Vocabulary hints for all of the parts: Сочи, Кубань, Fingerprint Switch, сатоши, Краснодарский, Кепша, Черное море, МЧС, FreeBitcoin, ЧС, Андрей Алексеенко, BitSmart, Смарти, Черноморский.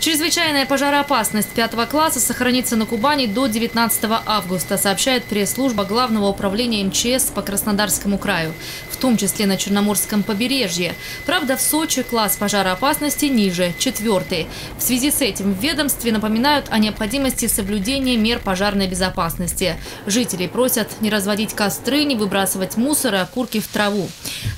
Чрезвычайная пожароопасность 5 класса сохранится на Кубани до 19 августа, сообщает пресс-служба Главного управления МЧС по Краснодарскому краю, в том числе на Черноморском побережье. Правда, в Сочи класс пожароопасности ниже, 4-й. В связи с этим в ведомстве напоминают о необходимости соблюдения мер пожарной безопасности. Жителей просят не разводить костры, не выбрасывать мусор и окурки в траву.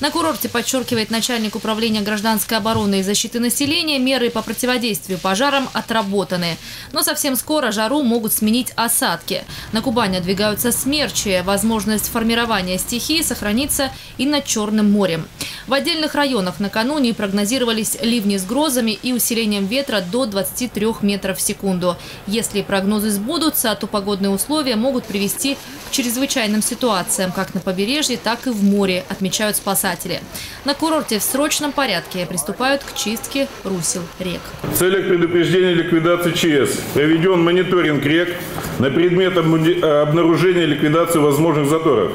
На курорте, подчеркивает начальник управления гражданской обороны и защиты населения, меры по противодействию пожарам отработаны. Но совсем скоро жару могут сменить осадки. На Кубани двигаются смерчи. Возможность формирования стихии сохранится и над Черным морем. В отдельных районах накануне прогнозировались ливни с грозами и усилением ветра до 23 метров в секунду. Если прогнозы сбудутся, то погодные условия могут привести к чрезвычайным ситуациям как на побережье, так и в море, отмечают спасатели. На курорте в срочном порядке приступают к чистке русел рек. В целях предупреждения ликвидации ЧС проведен мониторинг рек на предмет обнаружения и ликвидации возможных заторов.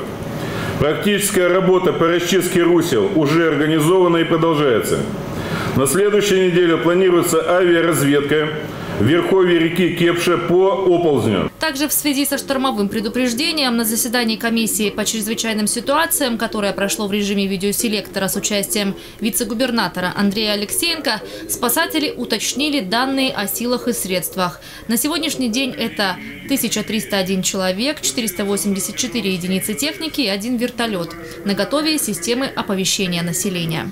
Практическая работа по расчистке русел уже организована и продолжается. На следующей неделе планируется авиаразведка в верховье реки Кепша по оползню. Также в связи со штормовым предупреждением на заседании комиссии по чрезвычайным ситуациям, которое прошло в режиме видеоселектора с участием вице-губернатора Андрея Алексеенко, спасатели уточнили данные о силах и средствах. На сегодняшний день это 1301 человек, 484 единицы техники и 1 вертолет. Наготове системы оповещения населения.